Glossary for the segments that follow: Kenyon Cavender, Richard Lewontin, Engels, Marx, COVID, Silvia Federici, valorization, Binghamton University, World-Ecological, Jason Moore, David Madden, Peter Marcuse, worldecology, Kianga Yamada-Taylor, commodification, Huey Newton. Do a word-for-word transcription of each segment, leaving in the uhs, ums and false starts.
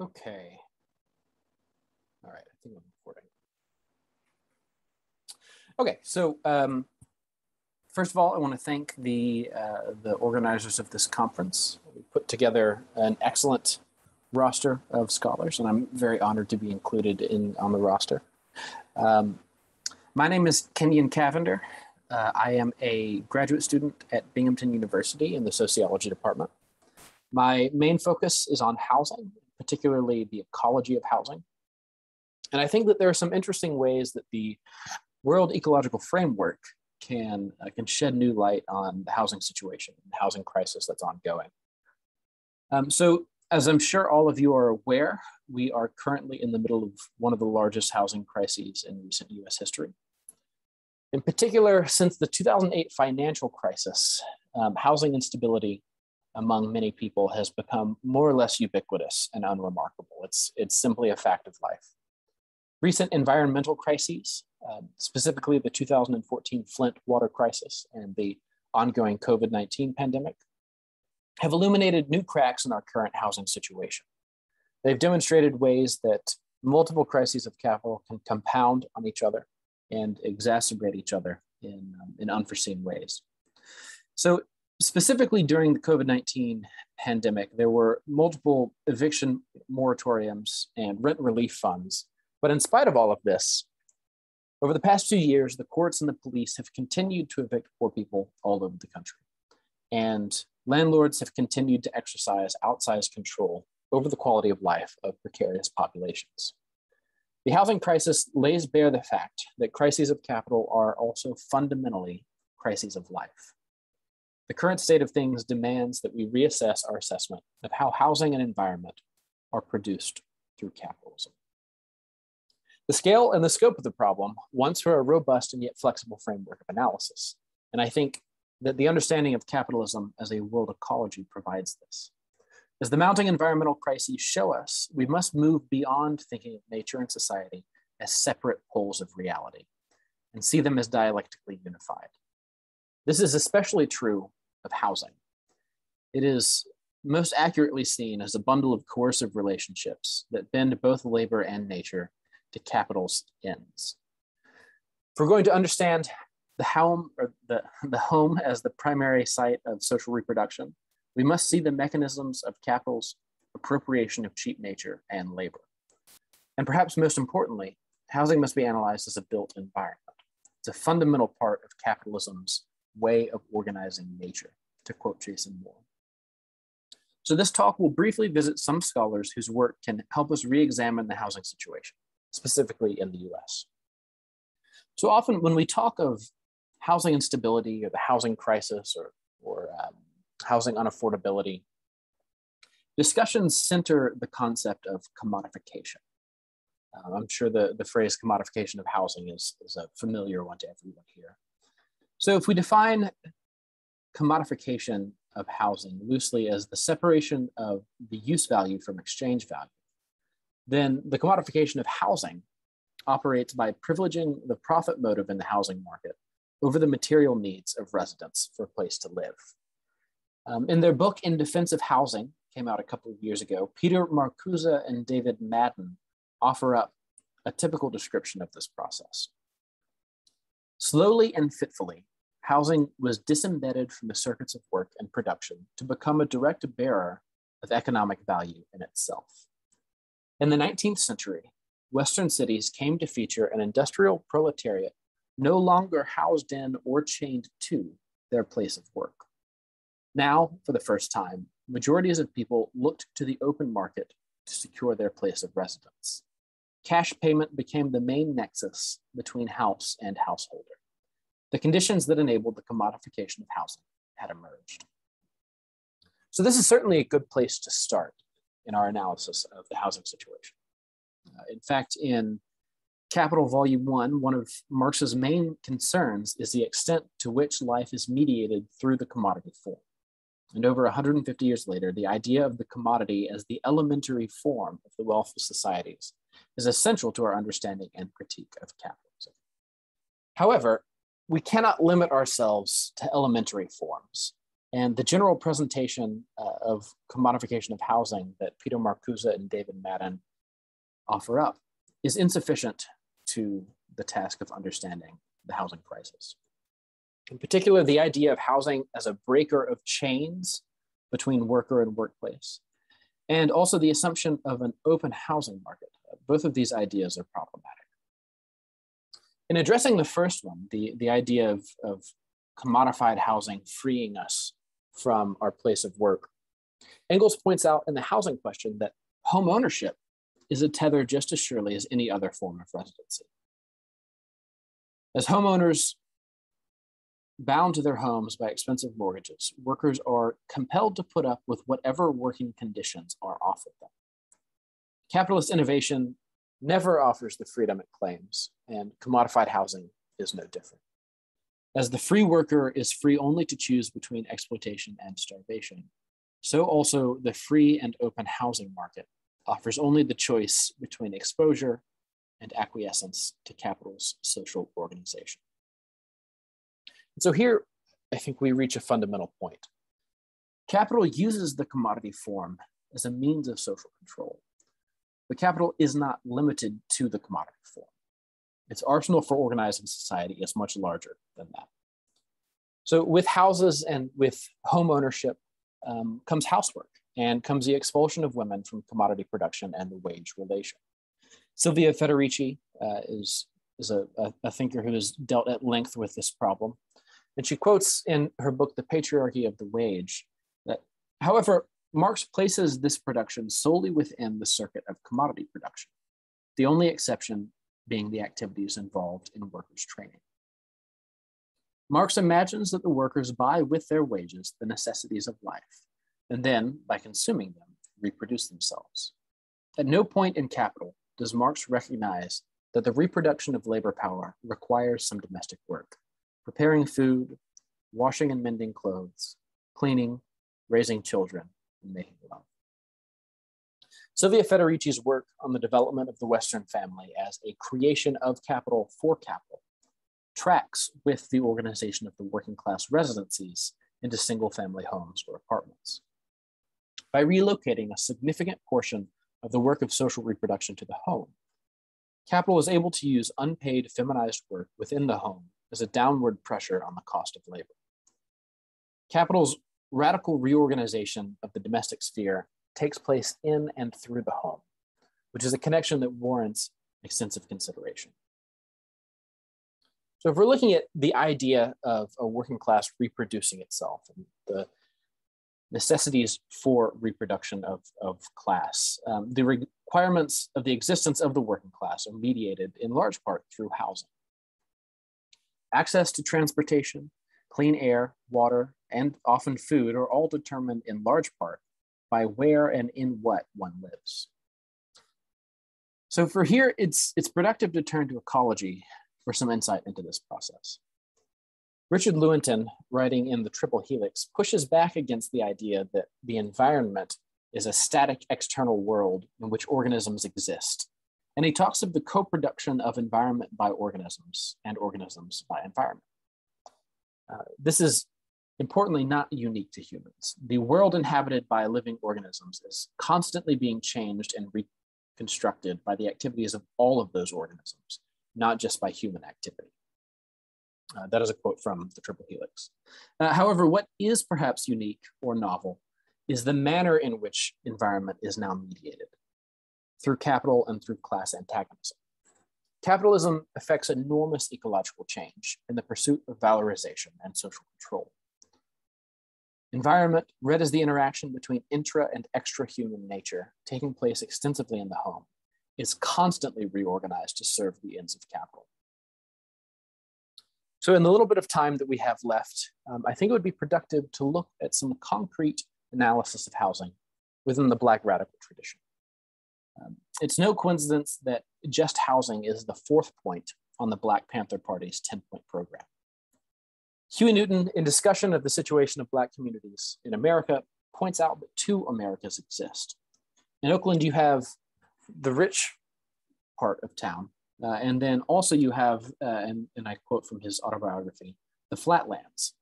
Okay. All right, I think I'm recording. Okay, so um, first of all, I want to thank the uh, the organizers of this conference. We put together an excellent roster of scholars, and I'm very honored to be included in on the roster. Um, my name is Kenyon Cavender. Uh, I am a graduate student at Binghamton University in the sociology department. My main focus is on housing, particularly the ecology of housing. And I think that there are some interesting ways that the World Ecological Framework can, uh, can shed new light on the housing situation, the housing crisis that's ongoing. Um, so as I'm sure all of you are aware, we are currently in the middle of one of the largest housing crises in recent U S history. In particular, since the two thousand eight financial crisis, um, housing instability among many people has become more or less ubiquitous and unremarkable. It's, it's simply a fact of life. Recent environmental crises, um, specifically the two thousand fourteen Flint water crisis and the ongoing COVID nineteen pandemic, have illuminated new cracks in our current housing situation. They've demonstrated ways that multiple crises of capital can compound on each other and exacerbate each other in, um, in unforeseen ways. So specifically during the COVID nineteen pandemic, there were multiple eviction moratoriums and rent relief funds. But in spite of all of this, over the past two years, the courts and the police have continued to evict poor people all over the country. And landlords have continued to exercise outsized control over the quality of life of precarious populations. The housing crisis lays bare the fact that crises of capital are also fundamentally crises of life. The current state of things demands that we reassess our assessment of how housing and environment are produced through capitalism. The scale and the scope of the problem once were a robust and yet flexible framework of analysis. And I think that the understanding of capitalism as a world ecology provides this. As the mounting environmental crises show us, we must move beyond thinking of nature and society as separate poles of reality and see them as dialectically unified. This is especially true of housing. It is most accurately seen as a bundle of coercive relationships that bend both labor and nature to capital's ends. If we're going to understand the home, or the, the home as the primary site of social reproduction, we must see the mechanisms of capital's appropriation of cheap nature and labor. And perhaps most importantly, housing must be analyzed as a built environment. It's a fundamental part of capitalism's way of organizing nature, to quote Jason Moore. So this talk will briefly visit some scholars whose work can help us re-examine the housing situation, specifically in the U S. So often when we talk of housing instability or the housing crisis or, or um, housing unaffordability, discussions center the concept of commodification. Uh, I'm sure the, the phrase commodification of housing is, is a familiar one to everyone here. So if we define commodification of housing loosely as the separation of the use value from exchange value, then the commodification of housing operates by privileging the profit motive in the housing market over the material needs of residents for a place to live. Um, in their book, In Defense of Housing, came out a couple of years ago, Peter Marcuse and David Madden offer up a typical description of this process. Slowly and fitfully, housing was disembedded from the circuits of work and production to become a direct bearer of economic value in itself. In the nineteenth century, Western cities came to feature an industrial proletariat no longer housed in or chained to their place of work. Now, for the first time, majorities of people looked to the open market to secure their place of residence. Cash payment became the main nexus between house and householder. The conditions that enabled the commodification of housing had emerged. So this is certainly a good place to start in our analysis of the housing situation. Uh, in fact, in Capital Volume One, one of Marx's main concerns is the extent to which life is mediated through the commodity form. And over one hundred fifty years later, the idea of the commodity as the elementary form of the wealth of societies is essential to our understanding and critique of capitalism. However, we cannot limit ourselves to elementary forms. And the general presentation uh, of commodification of housing that Peter Marcuse and David Madden offer up is insufficient to the task of understanding the housing crisis. In particular, the idea of housing as a breaker of chains between worker and workplace, and also the assumption of an open housing market. Both of these ideas are problematic. In addressing the first one, the, the idea of, of commodified housing freeing us from our place of work, Engels points out in the housing question that home ownership is a tether just as surely as any other form of residency. As homeowners bound to their homes by expensive mortgages, workers are compelled to put up with whatever working conditions are offered them. Capitalist innovation never offers the freedom it claims, and commodified housing is no different. As the free worker is free only to choose between exploitation and starvation, so also the free and open housing market offers only the choice between exposure and acquiescence to capital's social organization. And so here, I think we reach a fundamental point. Capital uses the commodity form as a means of social control, but capital is not limited to the commodity form. Its arsenal for organizing society is much larger than that. So with houses and with home ownership um, comes housework, and comes the expulsion of women from commodity production and the wage relation. Silvia Federici uh, is, is a, a, a thinker who has dealt at length with this problem. And she quotes in her book, The Patriarchy of the Wage, that, however, Marx places this production solely within the circuit of commodity production, the only exception being the activities involved in workers' training. Marx imagines that the workers buy with their wages the necessities of life, and then, by consuming them, reproduce themselves. At no point in Capital does Marx recognize that the reproduction of labor power requires some domestic work, preparing food, washing and mending clothes, cleaning, raising children, and making love. Silvia Federici's work on the development of the Western family as a creation of capital for capital tracks with the organization of the working class residencies into single family homes or apartments. By relocating a significant portion of the work of social reproduction to the home, capital is able to use unpaid feminized work within the home as a downward pressure on the cost of labor. Capital's radical reorganization of the domestic sphere takes place in and through the home, which is a connection that warrants extensive consideration. So if we're looking at the idea of a working class reproducing itself and the necessities for reproduction of, of class, um, the requirements of the existence of the working class are mediated in large part through housing. Access to transportation, clean air, water, and often food are all determined in large part by where and in what one lives. So for here, it's, it's productive to turn to ecology for some insight into this process. Richard Lewontin, writing in The Triple Helix, pushes back against the idea that the environment is a static external world in which organisms exist. And he talks of the co-production of environment by organisms and organisms by environment. Uh, this is importantly not unique to humans. The world inhabited by living organisms is constantly being changed and reconstructed by the activities of all of those organisms, not just by human activity. Uh, that is a quote from The Triple Helix. Uh, however, what is perhaps unique or novel is the manner in which environment is now mediated through capital and through class antagonism. Capitalism affects enormous ecological change in the pursuit of valorization and social control. Environment, read as the interaction between intra and extra human nature taking place extensively in the home, is constantly reorganized to serve the ends of capital. So in the little bit of time that we have left, um, I think it would be productive to look at some concrete analysis of housing within the Black radical tradition. Um, it's no coincidence that just housing is the fourth point on the Black Panther Party's ten point program. Huey Newton, in discussion of the situation of Black communities in America, points out that two Americas exist. In Oakland, you have the rich part of town, Uh, and then also you have, uh, and, and I quote from his autobiography, the flatlands,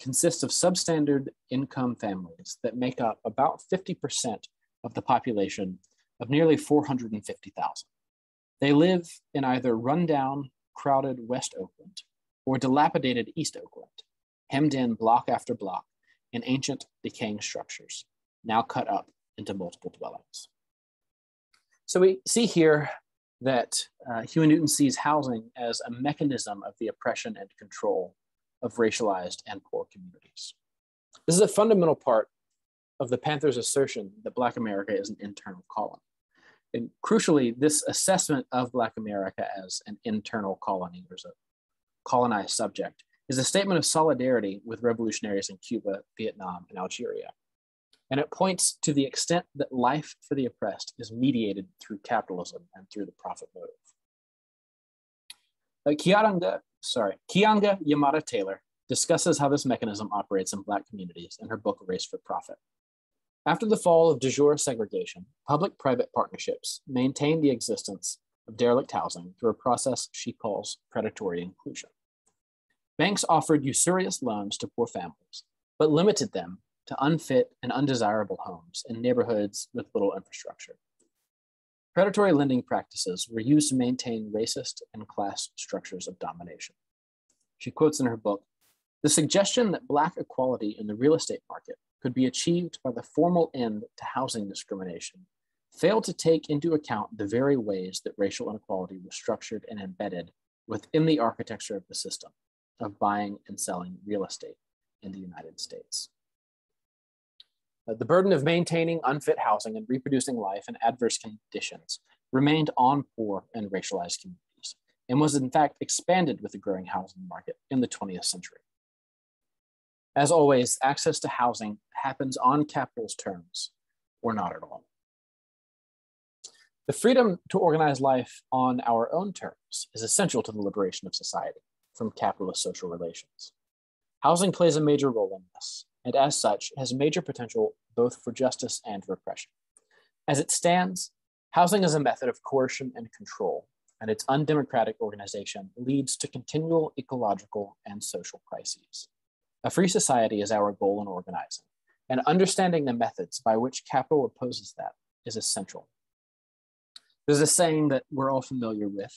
consists of substandard income families that make up about fifty percent of the population of nearly four hundred fifty thousand. They live in either rundown, crowded West Oakland or dilapidated East Oakland, hemmed in block after block in ancient decaying structures, now cut up into multiple dwellings. So we see here that uh, Huey Newton sees housing as a mechanism of the oppression and control of racialized and poor communities. This is a fundamental part of the Panther's assertion that Black America is an internal colony. And crucially, this assessment of Black America as an internal colony, or as a colonized subject, is a statement of solidarity with revolutionaries in Cuba, Vietnam, and Algeria. And it points to the extent that life for the oppressed is mediated through capitalism and through the profit motive. Uh, Kianga, sorry, Kianga Yamada-Taylor discusses how this mechanism operates in Black communities in her book, Race for Profit. After the fall of de jure segregation, public-private partnerships maintained the existence of derelict housing through a process she calls predatory inclusion. Banks offered usurious loans to poor families, but limited them to unfit and undesirable homes in neighborhoods with little infrastructure. Predatory lending practices were used to maintain racist and class structures of domination. She quotes in her book, "The suggestion that Black equality in the real estate market could be achieved by the formal end to housing discrimination failed to take into account the very ways that racial inequality was structured and embedded within the architecture of the system of buying and selling real estate in the United States." The burden of maintaining unfit housing and reproducing life in adverse conditions remained on poor and racialized communities, and was in fact expanded with the growing housing market in the twentieth century. As always, access to housing happens on capital's terms, or not at all. The freedom to organize life on our own terms is essential to the liberation of society from capitalist social relations. Housing plays a major role in this, and as such, has major potential both for justice and repression. As it stands, housing is a method of coercion and control, and its undemocratic organization leads to continual ecological and social crises. A free society is our goal in organizing, and understanding the methods by which capital opposes that is essential. There's a saying that we're all familiar with,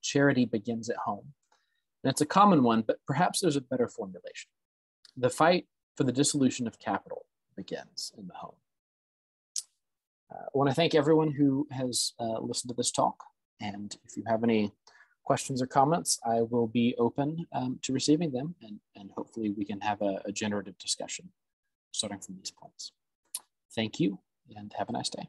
charity begins at home, and it's a common one, but perhaps there's a better formulation. The fight for the dissolution of capital begins in the home. Uh, I want to thank everyone who has uh, listened to this talk. And if you have any questions or comments, I will be open um, to receiving them. And, and hopefully we can have a, a generative discussion starting from these points. Thank you and have a nice day.